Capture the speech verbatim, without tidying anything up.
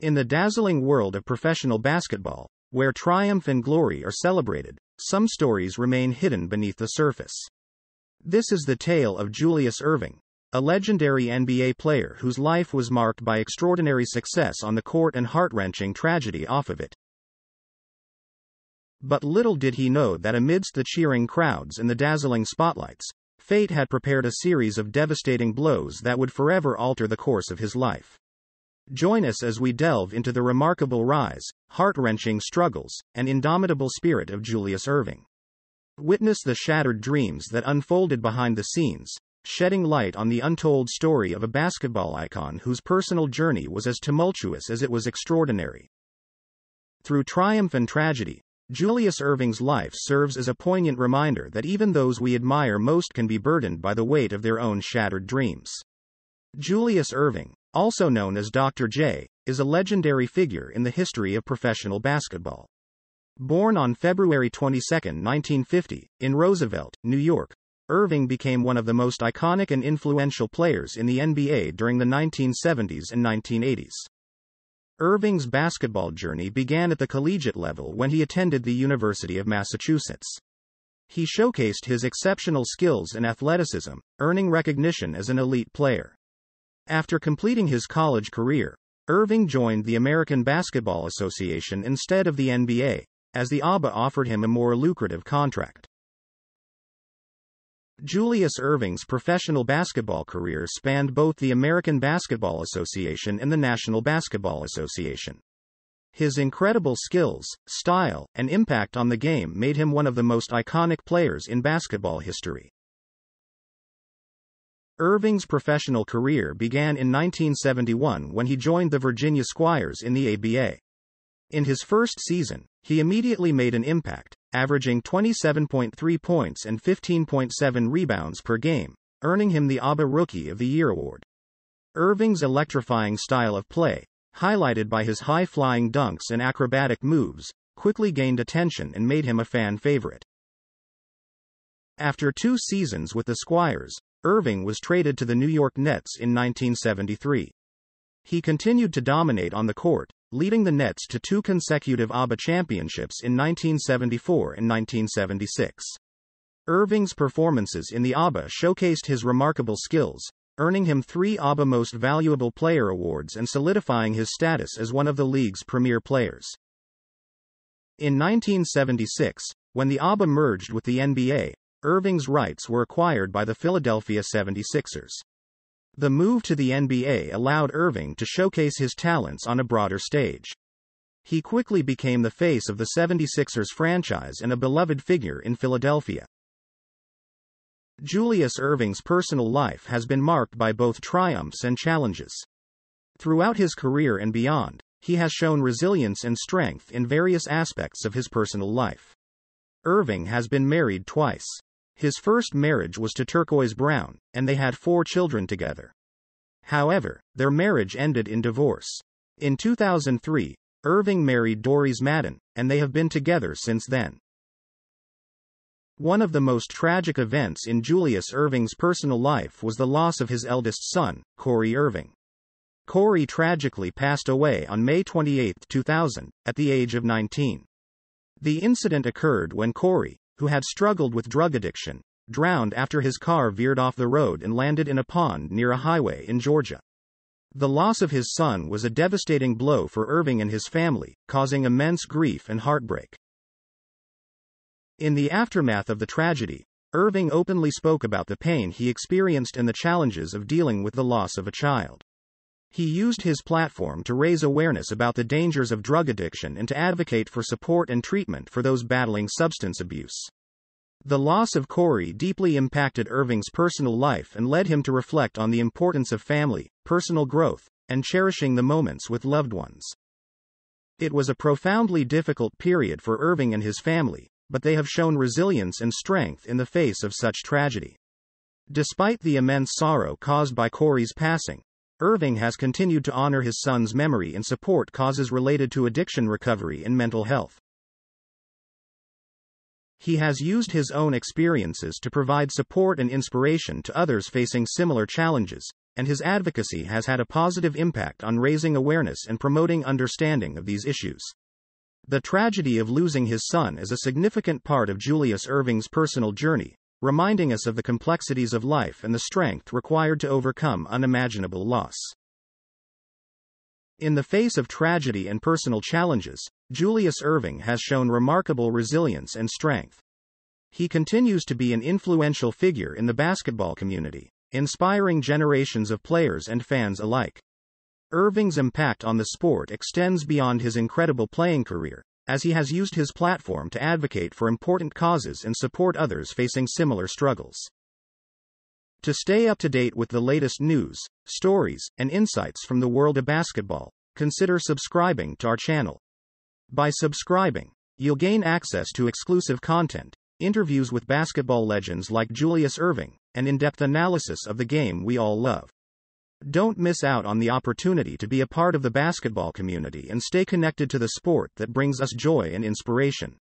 In the dazzling world of professional basketball, where triumph and glory are celebrated, some stories remain hidden beneath the surface. This is the tale of Julius Erving, a legendary N B A player whose life was marked by extraordinary success on the court and heart-wrenching tragedy off of it. But little did he know that amidst the cheering crowds and the dazzling spotlights, fate had prepared a series of devastating blows that would forever alter the course of his life. Join us as we delve into the remarkable rise, heart-wrenching struggles, and indomitable spirit of Julius Erving. Witness the shattered dreams that unfolded behind the scenes, shedding light on the untold story of a basketball icon whose personal journey was as tumultuous as it was extraordinary. Through triumph and tragedy, Julius Erving's life serves as a poignant reminder that even those we admire most can be burdened by the weight of their own shattered dreams. Julius Erving, also known as Doctor J, is a legendary figure in the history of professional basketball. Born on February twenty-second, nineteen fifty, in Roosevelt, New York, Erving became one of the most iconic and influential players in the N B A during the nineteen seventies and nineteen eighties. Erving's basketball journey began at the collegiate level when he attended the University of Massachusetts. He showcased his exceptional skills and athleticism, earning recognition as an elite player. After completing his college career, Erving joined the American Basketball Association instead of the N B A, as the A B A offered him a more lucrative contract. Julius Erving's professional basketball career spanned both the American Basketball Association and the National Basketball Association. His incredible skills, style, and impact on the game made him one of the most iconic players in basketball history. Erving's professional career began in nineteen seventy-one when he joined the Virginia Squires in the A B A. In his first season, he immediately made an impact, averaging twenty-seven point three points and fifteen point seven rebounds per game, earning him the A B A Rookie of the Year award. Erving's electrifying style of play, highlighted by his high-flying dunks and acrobatic moves, quickly gained attention and made him a fan favorite. After two seasons with the Squires, Erving was traded to the New York Nets in nineteen seventy-three. He continued to dominate on the court, leading the Nets to two consecutive A B A championships in nineteen seventy-four and nineteen seventy-six. Erving's performances in the A B A showcased his remarkable skills, earning him three A B A Most Valuable Player awards and solidifying his status as one of the league's premier players. In nineteen seventy-six, when the A B A merged with the N B A, Erving's rights were acquired by the Philadelphia seventy-sixers. The move to the N B A allowed Erving to showcase his talents on a broader stage. He quickly became the face of the seventy-sixers franchise and a beloved figure in Philadelphia. Julius Erving's personal life has been marked by both triumphs and challenges. Throughout his career and beyond, he has shown resilience and strength in various aspects of his personal life. Erving has been married twice. His first marriage was to Turquoise Brown, and they had four children together. However, their marriage ended in divorce. In two thousand three, Erving married Doris Madden, and they have been together since then. One of the most tragic events in Julius Erving's personal life was the loss of his eldest son, Corey Erving. Corey tragically passed away on May twenty-eighth, two thousand, at the age of nineteen. The incident occurred when Corey, who had struggled with drug addiction, drowned after his car veered off the road and landed in a pond near a highway in Georgia. The loss of his son was a devastating blow for Erving and his family, causing immense grief and heartbreak. In the aftermath of the tragedy, Erving openly spoke about the pain he experienced and the challenges of dealing with the loss of a child. He used his platform to raise awareness about the dangers of drug addiction and to advocate for support and treatment for those battling substance abuse. The loss of Corey deeply impacted Erving's personal life and led him to reflect on the importance of family, personal growth, and cherishing the moments with loved ones. It was a profoundly difficult period for Erving and his family, but they have shown resilience and strength in the face of such tragedy. Despite the immense sorrow caused by Corey's passing, Erving has continued to honor his son's memory and support causes related to addiction recovery and mental health. He has used his own experiences to provide support and inspiration to others facing similar challenges, and his advocacy has had a positive impact on raising awareness and promoting understanding of these issues. The tragedy of losing his son is a significant part of Julius Erving's personal journey, reminding us of the complexities of life and the strength required to overcome unimaginable loss. In the face of tragedy and personal challenges, Julius Erving has shown remarkable resilience and strength. He continues to be an influential figure in the basketball community, inspiring generations of players and fans alike. Erving's impact on the sport extends beyond his incredible playing career, as he has used his platform to advocate for important causes and support others facing similar struggles. To stay up to date with the latest news, stories, and insights from the world of basketball, consider subscribing to our channel. By subscribing, you'll gain access to exclusive content, interviews with basketball legends like Julius Erving, and in-depth analysis of the game we all love. Don't miss out on the opportunity to be a part of the basketball community and stay connected to the sport that brings us joy and inspiration.